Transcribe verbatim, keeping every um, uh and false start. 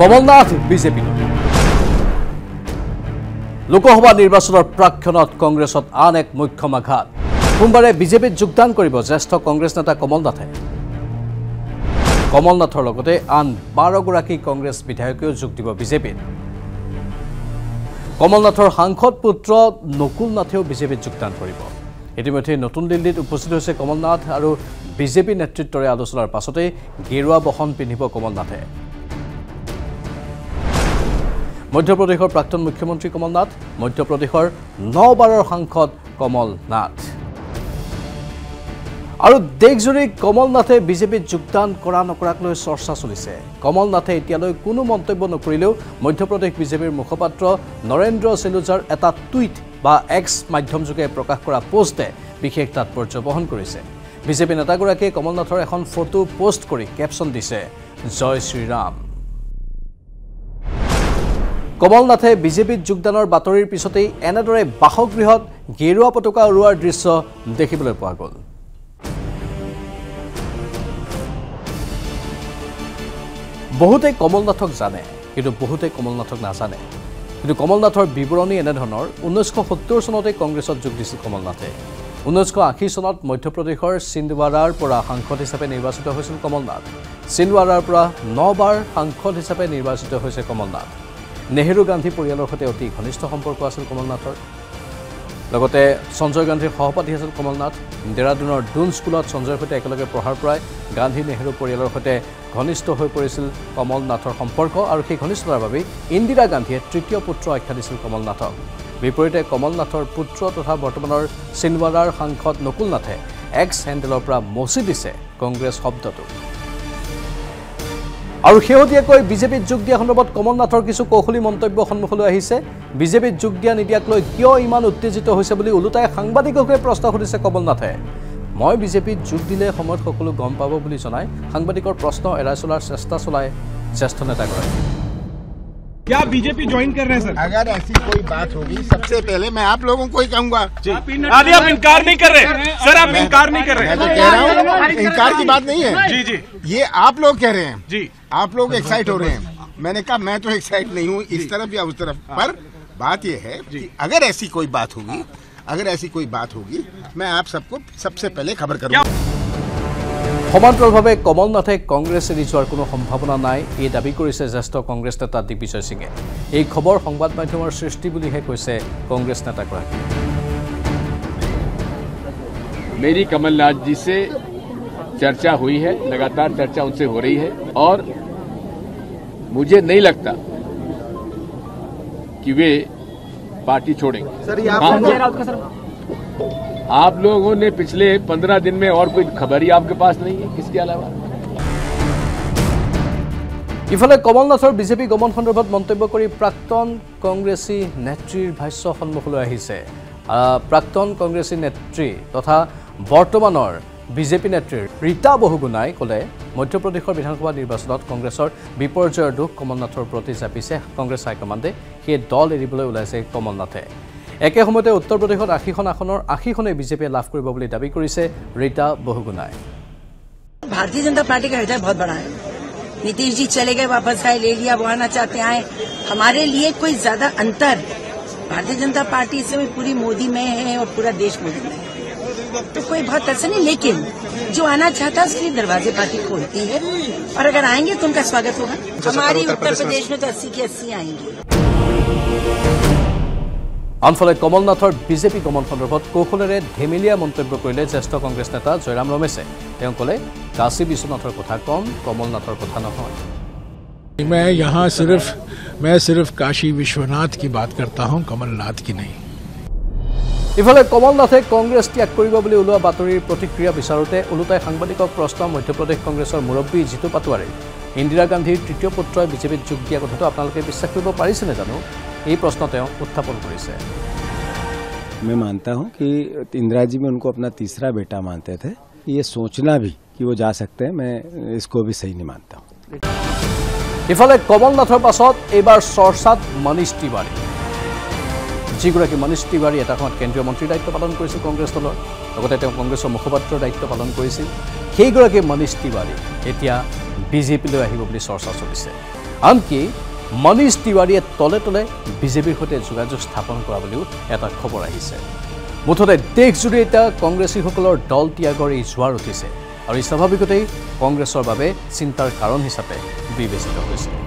Kamal Nath BJP Lok Sabha निर्वाचन प्राक्षण कांग्रेस आन एक मुख्यम आघात। सोमवार बीजेपी योगदान कर ज्येष्ठ कांग्रेस नेता कमलनाथ कमलनाथर लगते आन बारहगराकी कांग्रेस विधायक जोग दी बीजेपी। कमलनाथर सांसद पुत्र नकुलनाथे बीजेपी योगदान कर इतिम्य नतुन दिल्लीत उपस्थित होइसे कमलनाथ और बीजेपी नेतृत्व आलोचनार पासते गेरुआ बहन पिंधिब कमलनाथे। मध्य प्रदेश प्राक्तन मुख्यमंत्री कमलनाथ मध्य प्रदेश नौ बार सांसद कमलनाथ और देशजुरी कमलनाथे बीजेपी योगदान करा नकराक लई चर्चा चलिसे। कमलनाथे एतियालै कोनो मंतव्य नकरिलेও मध्य प्रदेश बीजेपीर मुखपात्र नरेंद्र सेलुजार एटा टुइट बा एक्स माध्यमजुगे प्रकाश करा पोस्टे विशेष तात्पर्य बहन करिसे। बीजेपी नेतागराकीये कमलनाथर एखन फटो पोस्ट करि कैप्शन दिसे जय श्री राम। कमलनाथे बीजेपीत योगदानर बातरिर पिछते एनेदरे बासगृहत गेरुआ पताका उरुवार दृश्य देखिबलै पोवा ग'ल। बहुते कमलनाथक जाने किन्तु बहुते कमलनाथक नाजाने। किन्तु कमलनाथर विवरणी एनेधৰণৰ उन्नीस सत्तर सनते कांग्रेस जोग दिছিল कमलनाथे। उन्नीस आशी सনত मध्य प्रदेशर छिंदवाड़ार परा सांसद हिसापे निर्वाचित হৈছিল कमलनाथ। छिंदवाड़ार परा नौ बार सांसद हिसापे निर्वाचित হৈছে कमलनाथ। नेहरू गांधी परियाলৰ সৈতে অতি ঘনিষ্ঠ সম্পৰ্ক আছিল কমলনাথৰ। লগতে संजय गांधीৰ সহপাঠী আছিল কমলনাথ। ডেহৰাডুনৰ ডুন স্কুলত संजয়ৰ সৈতে একেলগে পঢ়াৰ পৰাই গান্ধী নেহৰু পৰিয়ালৰ সৈতে ঘনিষ্ঠ হৈ পৰিছিল কমলনাথৰ সম্পৰ্ক আৰু সেই ঘনিষ্ঠতাৰ বাবে ইন্দিৰা গান্ধীয়ে তৃতীয় পুত্ৰ আখ্যা দিছিল কমলনাথক। বিপৰীতে কমলনাথৰ পুত্ৰ তথা বৰ্তমানৰ সিনৱাৰাৰ সাংসদ নকুলনাথে এক্স হেণ্ডেলৰ পৰা মচি দিছে কংগ্ৰেছ শব্দটো। और शेहतियाको बीजेपीत जोग दिया सन्दर्भत कमलनाथर किछु कौशली मंतव्य सन्मुखले आहिसे। बीजेपीत जोग दिया नीतियाक लई क्यों इमान उत्तेजित होइसे बुली उलुटाई सांबादिकके प्रश्न सुधिसे कमलनाथे। मैं बीजेपीत जोग दिले समयत सकलो गम पाब बुली जनाय सांबादिकर प्रश्न एराय चलार चेष्टा चलाय ज्येष्ठ नेतागराय। क्या बीजेपी ज्वाइन कर रहे हैं सर? अगर ऐसी कोई बात होगी सबसे पहले मैं आप लोगों को ही कहूंगा। अभी आप इनकार नहीं कर रहे सर, आप इनकार नहीं कर रहे। मैं तो कह रहा हूँ इनकार की बात नहीं है जी जी, ये आप लोग कह रहे हैं जी, आप लोग एक्साइट हो रहे हैं। मैंने कहा मैं तो एक्साइट नहीं हूँ इस तरफ या उस तरफ, पर बात यह है कि अगर ऐसी कोई बात होगी अगर ऐसी कोई बात होगी मैं आप सबको सबसे पहले खबर करूँगा। समांतर भाव कमलनाथे कांग्रेस एरी जोৱাৰ কোনো সম্ভাৱনা নাই এই দাবী কৰিছে জ্যেষ্ঠ কংগ্ৰেছ নেতা দিগ্বিজয় সিঙে। এই খবৰ সংবাদ মাধ্যমৰ সৃষ্টি বুলিহে কৈছে কংগ্ৰেছ নেতাগৰাকীয়ে। मेरी कमलनाथ जी से चर्चा हुई है, लगातार चर्चा उनसे हो रही है और मुझे नहीं लगता कि वे पार्टी छोड़ेंगे। सर ये आप आप लोगों ने पिछले पंद्रह दिन में और कोई खबर ही आपके पास नहीं है किसके अलावा। इफाले कमलनाथर बीजेपी गमन सन्दर्भत मंतव्य करी प्राक्तन कांग्रेसी नेत्रीर भाष्य सन्मुखले आहिसे। प्राक्तन कांग्रेसी नेत्री तथा बर्तमानर बीजेपी नेत्री रीता बहुगुणाय कले मध्य प्रदेशर विधानसभा निर्वाचन कांग्रेसर विपर्ययर दुख कमलनाथर प्रति जापिसे कांग्रेस हाइकमांडे। हे दल एरिबले ओलाइसे कमलनाथे। एके समयते उत्तर प्रदेश आशी आसनर आशी बीजेपी लाभ कर दावी रीता बहुगुणाए। भारतीय जनता पार्टी का हृदय बहुत बड़ा है। नीतीश जी चले गए, वापस आए, ले लिया, बुलाना चाहते आए। हमारे लिए कोई ज्यादा अंतर भारतीय जनता पार्टी से पूरी मोदी में है और पूरा देश मोदी में है, तो कोई बहुत असर नहीं। लेकिन जो आना चाहता है उसके लिए दरवाजे पार्टी खोलती है और अगर आएंगे तो उनका स्वागत होगा। हमारी उत्तर प्रदेश में तो अस्सी की अस्सी आएंगी। आनफाले कमलनाथर बीजेपी गमन सन्दर्भत कौशलेरे धेमेलिया मंतव्य करिले ज्येष्ठ कांग्रेस नेता जयराम रमेशे। तेओं कले काशी विश्वनाथर कथा कम कमलनाथर कथा नहय। मैं यहाँ सिर्फ मैं सिर्फ काशी विश्वनाथ की बात करता हूँ, कमलनाथ की नहीं। इफाले कमलनाथे कांग्रेस त्याग करिब बुली उलुवा बातरिर प्रतिक्रिया विचारोते उलुटाई सांबादिকক प्रश्न मध्य प्रदेश कांग्रेसर मुरब्बी जीतू पटवारी इंदिरा गांधीर तृतीय पुत्रই বিজেপিত যোগ দিয়া কথাটো আপোনালোকে বিশ্বাস কৰিব পাৰিছেনে জানো এই प्रश्नते उत्थापन करिसे। मैं मानता हूं कि इंदिरा जी में उनको अपना तीसरा बेटा मानते थे। ये सोचना भी कि वो जा सकते हैं मैं इसको भी सही नहीं मानता हूं। इफाले कमलनाथर पाছত এইবাৰ চৰ্চাত মনীষ তিৱাৰী। যিগৰাকী মনীষ তিৱাৰী এটা সময়ত কেন্দ্ৰীয় মন্ত্ৰীৰ দায়িত্ব পালন কৰিছিল কংগ্ৰেছ দলৰ, লগতে তেওঁ কংগ্ৰেছৰ মুখপাত্ৰৰ দায়িত্ব পালন কৰিছিল। সেইগৰাকী মনীষ তিৱাৰী এতিয়া বিজেপিলৈ আহিব বুলি চৰ্চা চলিছে। आनকি मनीष तिवारी तले तले বিজেপিৰ সৈতে যোগাযোগ স্থাপন কৰা বুলিও এটা খবৰ আহিছে। মুঠতে দেশজুৰি এটা কংগ্ৰেছীসকলৰ দল ত্যাগৰ এই জোৱাৰ উঠিছে আৰু স্বাভাৱিকতেই কংগ্ৰেছৰ বাবে চিন্তাৰ কাৰণ হিচাপে বিবেচিত হৈছে।